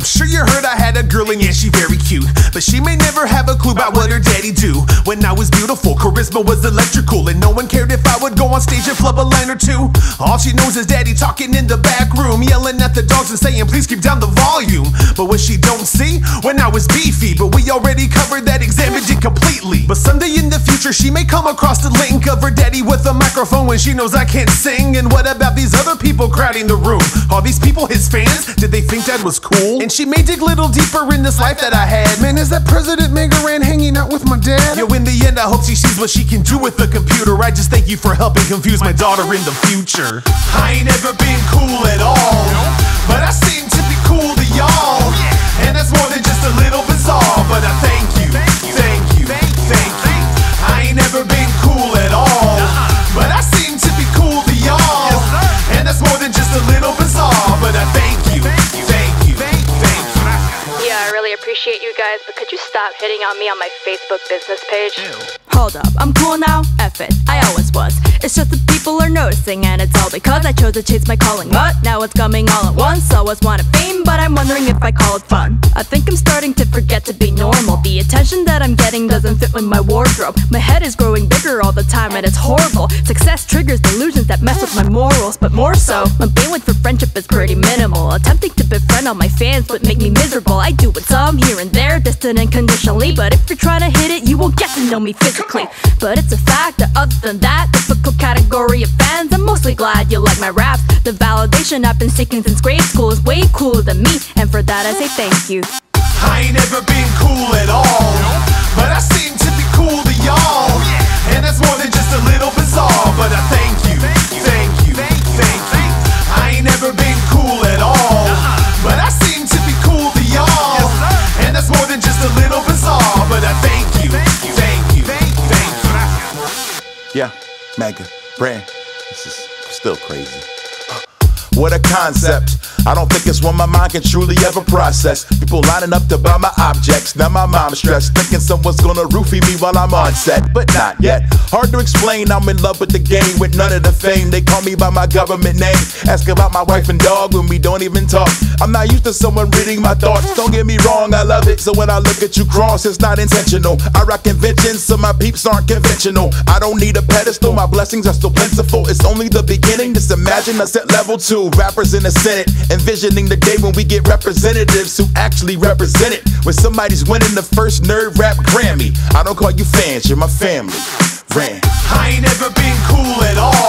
I'm sure you heard I had a girl and yeah, she very cute, but she may never have a clue about what her daddy do. When I was beautiful, charisma was electrical, and no one cared if I would go on stage and flub a line or two. All she knows is daddy talking in the back room, yelling at the dogs and saying please keep down the volume. But what she don't see, when I was beefy, but we already covered that, examined it completely. But someday in the future she may come across the link of her daddy with a microphone when she knows I can't sing. And what about these other people crowding the room? Are these people his fans? Did they think dad was cool? And she may dig a little deeper in this life that I had. Man, is that President Mega Ran hanging out with my dad? Yo, in the end I hope she sees what she can do with the computer. I just thank you for helping confuse my daughter in the future. I ain't never been cool at all, but I seem to be cool to y'all, and that's more than just a little bizarre. But I thank you, thank you, thank you, thank you. I ain't never been cool at all, but I seem to be cool to y'all, and that's more than just a little bizarre. But I thank you, thank you, thank you. Yeah, I really appreciate you guys, but could you stop hitting on me on my Facebook business page? Hold up, I'm cool now? F it, I always was. It's just that people are noticing, and it's all because I chose to chase my calling. But now it's coming all at once. Always wanted fame, but I'm wondering if I call it fun. I think I'm starting to forget to be normal. The attention that I'm getting doesn't fit with my wardrobe. My head is growing bigger all the time, and it's horrible. Success triggers delusions that mess with my morals, but more so, my bandwidth for friendship is pretty minimal. Attempting to befriend all my fans would make me miserable. I do it some here and there, distant and conditionally, but if you're trying to hit it, you won't get to know me physically. But it's a fact that other than that difficult category of fans, I'm mostly glad you like my raps. The validation I've been seeking since grade school is way cooler than me, and for that I say thank you. I ain't never been cool at all, but I seem to be cool to y'all, and that's more than just a little bizarre. But I thank you, thank you, thank you, thank you. I ain't never been cool at all, but I seem to be cool to y'all, and that's more than just a little bizarre. But I thank you, thank you, thank you, thank you. Yeah. Mega Ran. This is still crazy. What a concept. I don't think it's one my mind can truly ever process. People lining up to buy my objects. Now my mom's stressed, thinking someone's gonna roofie me while I'm on set. But not yet. Hard to explain, I'm in love with the game, with none of the fame. They call me by my government name. Ask about my wife and dog when we don't even talk. I'm not used to someone reading my thoughts. Don't get me wrong, I love it. So when I look at you cross, it's not intentional. I rock conventions, so my peeps aren't conventional. I don't need a pedestal, my blessings are still plentiful. It's only the beginning, just imagine us at level 2. Rappers in the Senate, envisioning the day when we get representatives who actually represent it. When somebody's winning the first Nerd Rap Grammy. I don't call you fans, you're my family. Ran. I ain't never been cool at all,